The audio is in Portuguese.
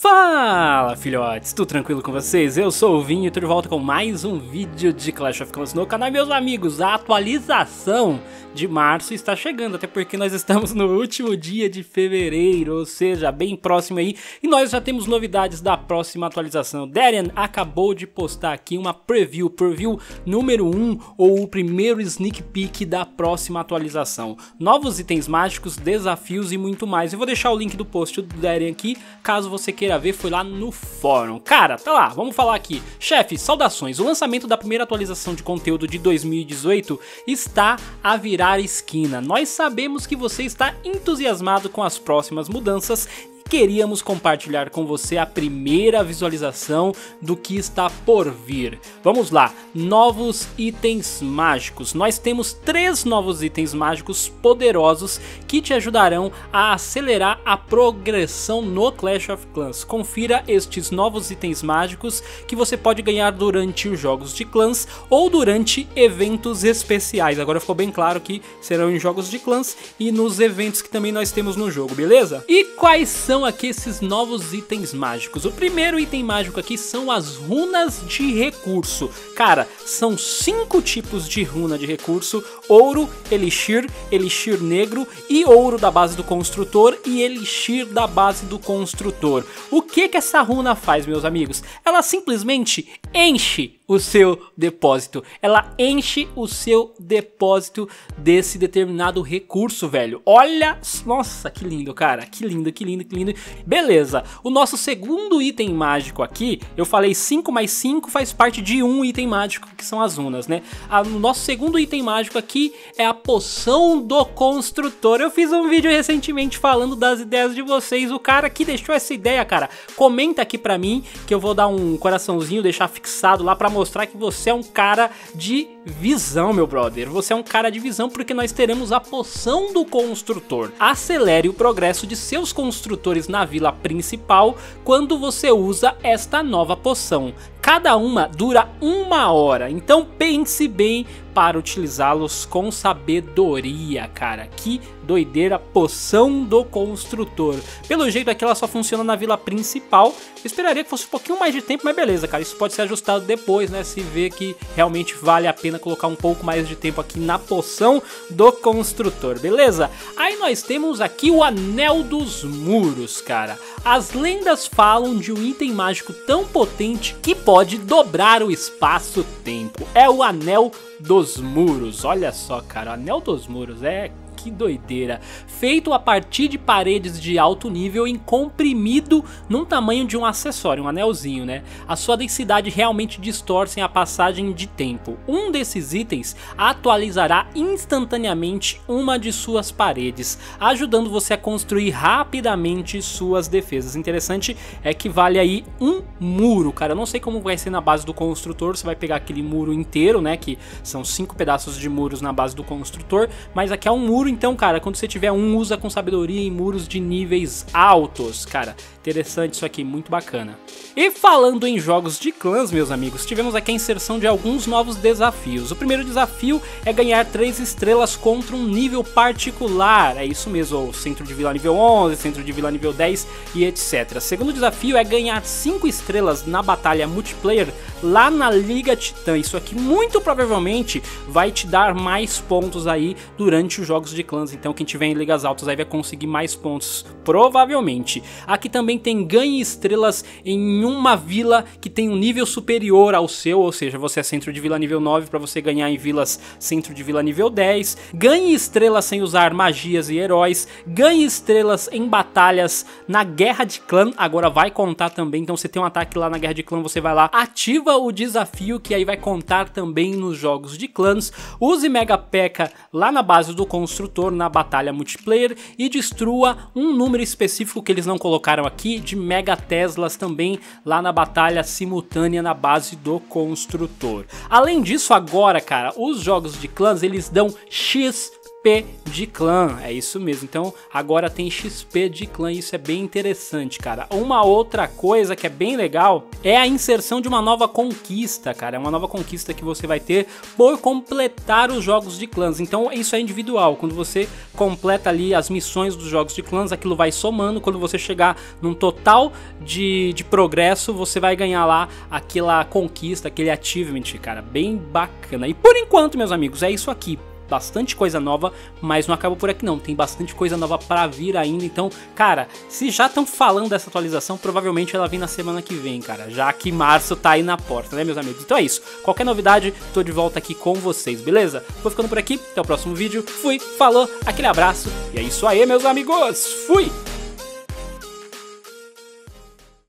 Fala filhotes, tudo tranquilo com vocês? Eu sou o Vinho e tô de volta com mais um vídeo de Clash of Clans no canal. Meus amigos, a atualização de março está chegando, até porque nós estamos no último dia de fevereiro, ou seja, bem próximo aí. E nós já temos novidades da próxima atualização. Darian acabou de postar aqui uma preview número 1, ou o primeiro sneak peek da próxima atualização. Novos itens mágicos, desafios e muito mais. Eu vou deixar o link do post do Darian aqui, caso você queira ver, foi lá no fórum. Cara, tá lá, vamos falar aqui. Chefe, saudações. O lançamento da primeira atualização de conteúdo de 2018 está a virar esquina. Nós sabemos que você está entusiasmado com as próximas mudanças. Queríamos compartilhar com você a primeira visualização do que está por vir. Vamos lá, novos itens mágicos. Nós temos 3 novos itens mágicos poderosos que te ajudarão a acelerar a progressão no Clash of Clans. Confira estes novos itens mágicos que você pode ganhar durante os jogos de clãs ou durante eventos especiais. Agora ficou bem claro que serão em jogos de clãs e nos eventos que também nós temos no jogo, beleza? E quais são aqui esses novos itens mágicos? O primeiro item mágico aqui são as runas de recurso. Cara, são 5 tipos de runa de recurso: ouro, elixir, elixir negro e ouro da base do construtor e elixir da base do construtor. O que essa runa faz, meus amigos? Ela simplesmente enche o seu depósito. Ela enche o seu depósito desse determinado recurso, velho. Olha, nossa, que lindo, cara. Que lindo, que lindo, que lindo. Beleza. O nosso segundo item mágico aqui, eu falei 5 mais 5 faz parte de um item mágico, que são as runas, né? O nosso segundo item mágico aqui é a poção do construtor. Eu fiz um vídeo recentemente falando das ideias de vocês. O cara que deixou essa ideia, cara, comenta aqui pra mim, que eu vou dar um coraçãozinho, deixar fixado lá pra mostrar que você é um cara de visão, meu brother. Você é um cara de visão, porque nós teremos a poção do construtor. Acelere o progresso de seus construtores na vila principal quando você usa esta nova poção. Cada uma dura 1 hora, então pense bem para utilizá-los com sabedoria, cara. Que doideira, poção do construtor. Pelo jeito aqui ela só funciona na vila principal. Eu esperaria que fosse um pouquinho mais de tempo, mas beleza, cara. Isso pode ser ajustado depois, né? Se vê que realmente vale a pena colocar um pouco mais de tempo aqui na poção do construtor, beleza? Aí nós temos aqui o Anel dos Muros, cara. As lendas falam de um item mágico tão potente que pode dobrar o espaço-tempo. É o Anel dos Muros. Olha só, cara. O Anel dos Muros é... que doideira. Feito a partir de paredes de alto nível em comprimido num tamanho de um acessório, um anelzinho, né? A sua densidade realmente distorce a passagem de tempo. Um desses itens atualizará instantaneamente uma de suas paredes, ajudando você a construir rapidamente suas defesas. Interessante é que vale aí um muro, cara. Eu não sei como vai ser na base do construtor, você vai pegar aquele muro inteiro, né? Que são 5 pedaços de muros na base do construtor, mas aqui é um muro. Então, cara, quando você tiver um, usa com sabedoria em muros de níveis altos. Cara, interessante isso aqui, muito bacana. E falando em jogos de clãs, meus amigos, tivemos aqui a inserção de alguns novos desafios. O primeiro desafio é ganhar 3 estrelas contra um nível particular. É isso mesmo, o centro de vila nível 11, centro de vila nível 10 e etc. O segundo desafio é ganhar 5 estrelas na batalha multiplayer lá na Liga Titã. Isso aqui muito provavelmente vai te dar mais pontos aí durante os jogos de clãs, então quem tiver em ligas altas aí vai conseguir mais pontos, provavelmente. Aqui também tem ganhe estrelas em uma vila que tem um nível superior ao seu, ou seja, você é centro de vila nível 9 para você ganhar em vilas centro de vila nível 10, ganhe estrelas sem usar magias e heróis, ganhe estrelas em batalhas na guerra de clã, agora vai contar também, então você tem um ataque lá na guerra de clã, você vai lá, ativa o desafio que aí vai contar também nos jogos de clãs, use Mega P.E.K.K.A. lá na base do construtor na batalha multiplayer e destrua um número específico que eles não colocaram aqui de Mega Teslas também lá na batalha simultânea na base do construtor. Além disso, agora, cara, os jogos de clãs eles dão XP. XP de clã, é isso mesmo. Então agora tem XP de clã e isso é bem interessante, cara. Uma outra coisa que é bem legal é a inserção de uma nova conquista, cara. É uma nova conquista que você vai ter por completar os jogos de clãs. Então isso é individual, quando você completa ali as missões dos jogos de clãs, aquilo vai somando. Quando você chegar num total de progresso, você vai ganhar lá aquela conquista, aquele achievement, cara, bem bacana. E por enquanto, meus amigos, é isso aqui. Bastante coisa nova, mas não acaba por aqui não, tem bastante coisa nova pra vir ainda. Então, cara, se já estão falando dessa atualização, provavelmente ela vem na semana que vem, cara, já que março tá aí na porta, né, meus amigos? Então é isso, qualquer novidade, tô de volta aqui com vocês, beleza? Vou ficando por aqui, até o próximo vídeo, fui, falou, aquele abraço, e é isso aí, meus amigos, fui!